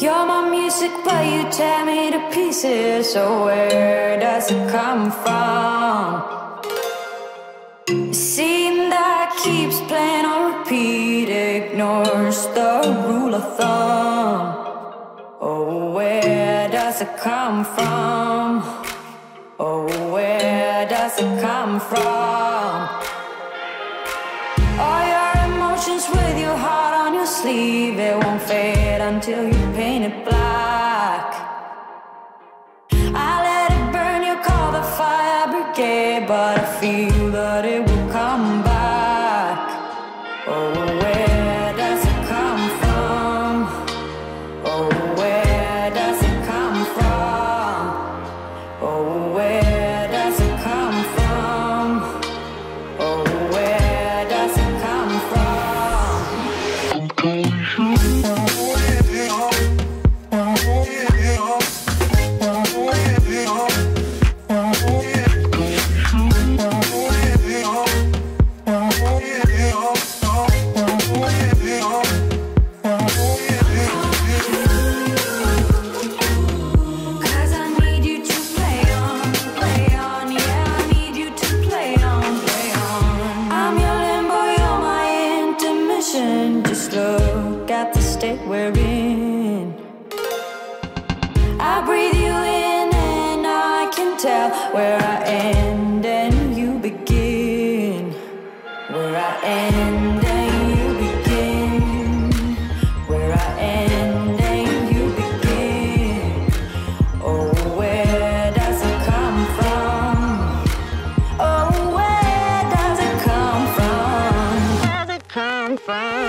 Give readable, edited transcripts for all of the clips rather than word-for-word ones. You're my music, but you tear me to pieces. So where does it come from? A scene that keeps playing on repeat ignores the rule of thumb. Oh, where does it come from? Oh, where does it come from? All your emotions with your heart on your sleeve, it won't fade until you paint it black. I let it burn, you call the fire brigade, but I feel that it will come back. Oh, where does it come from? Oh, where does it come from? Oh, where does it come from? Oh, where does it come from? Just look at the state we're in. I breathe you in and I can tell where I end and you begin. Where I end and you begin. Where I end and you begin. Oh, where does it come from? Oh, where does it come from? Where does it come from?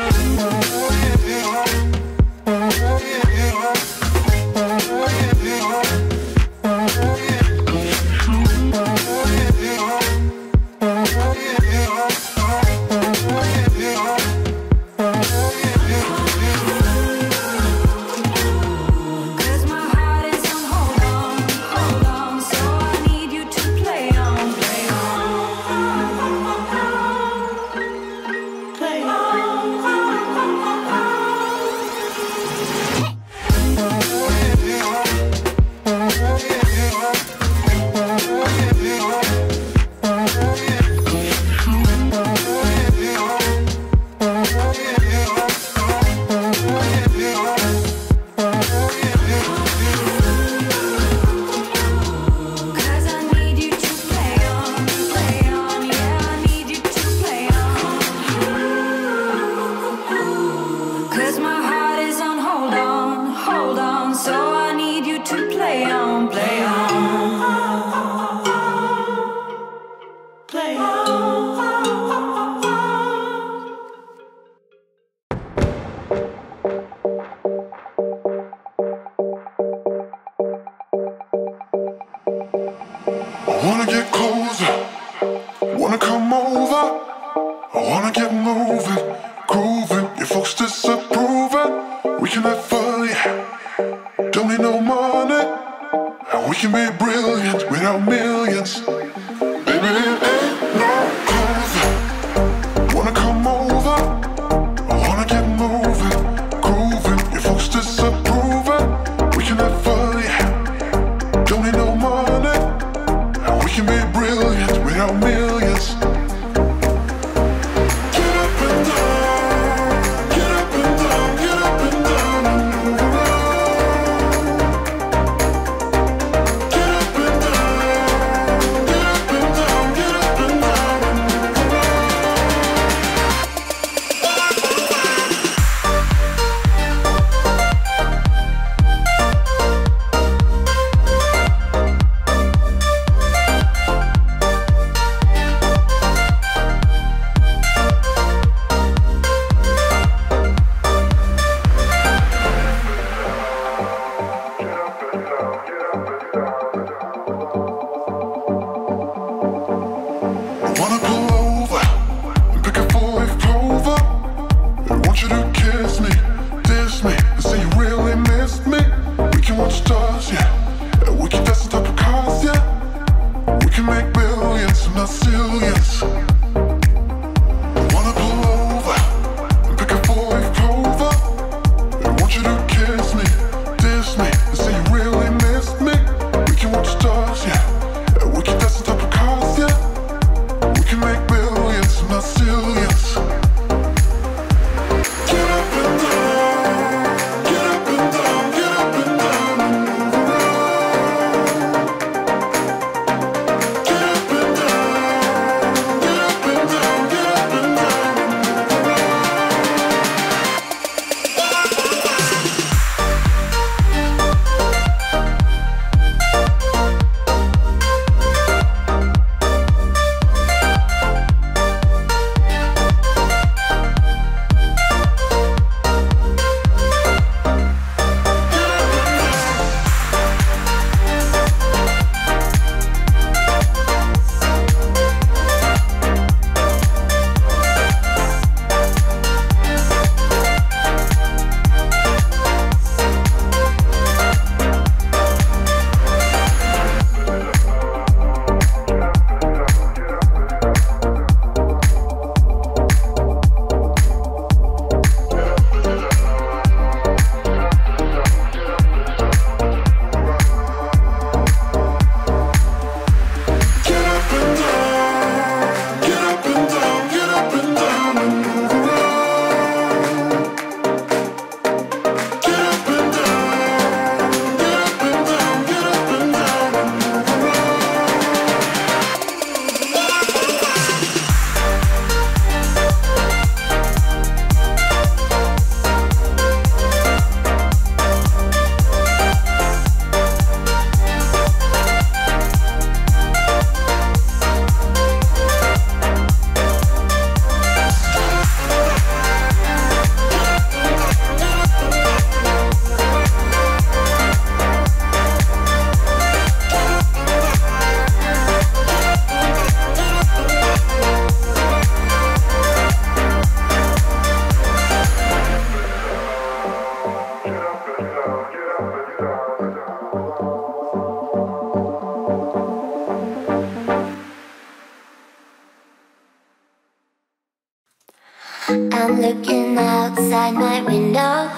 outside my window.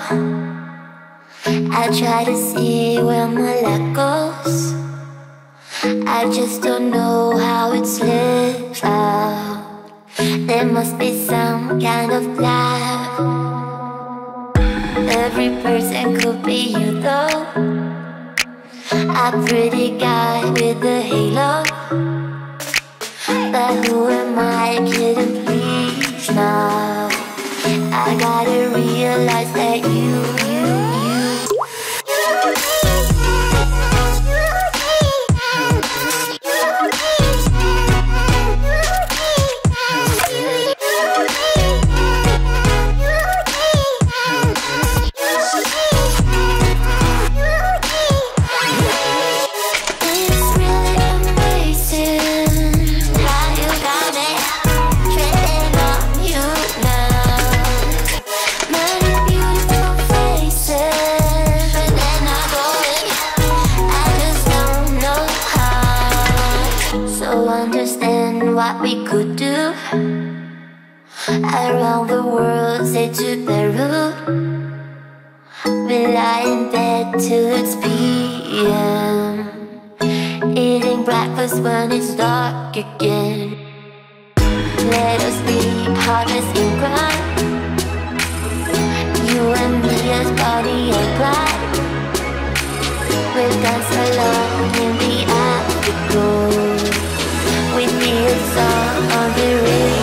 I try to see where my light goes. I just don't know how it slips out. There must be some kind of plan. Every person could be you though. A pretty guy with a halo. But who am I kidding, please now? I gotta realize that around the world, say to Peru. We lie in bed till it's PM, eating breakfast when it's dark again. Let us be partners in crime, you and me as body and pride. We'll dance alone in the afterglow. We feel a song on the radio.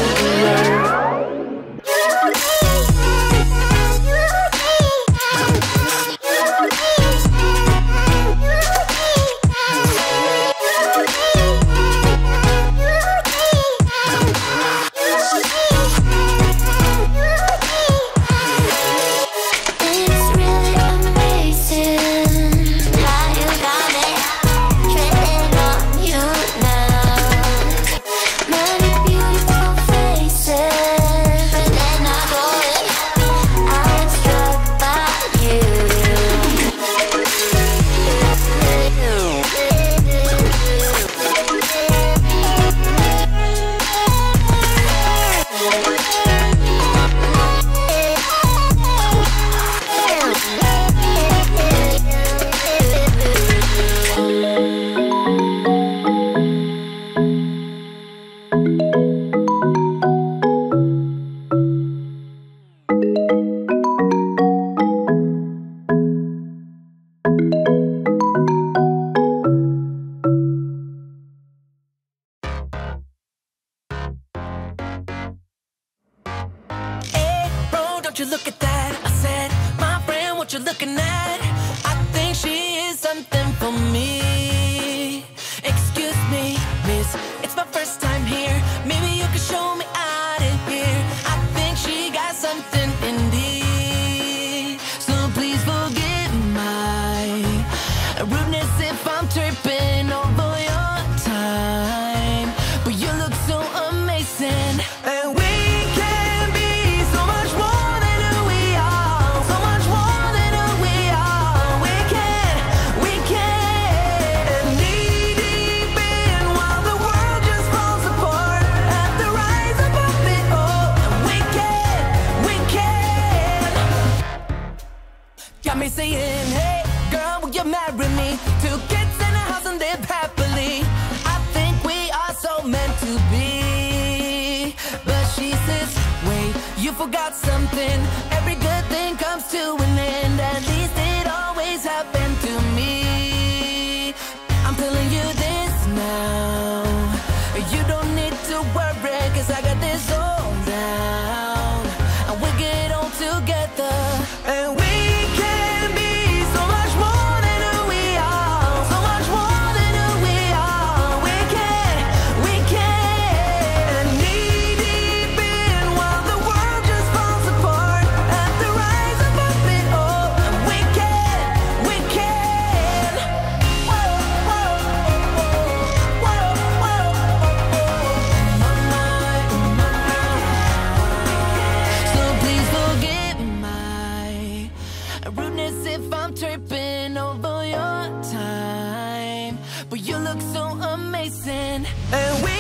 And we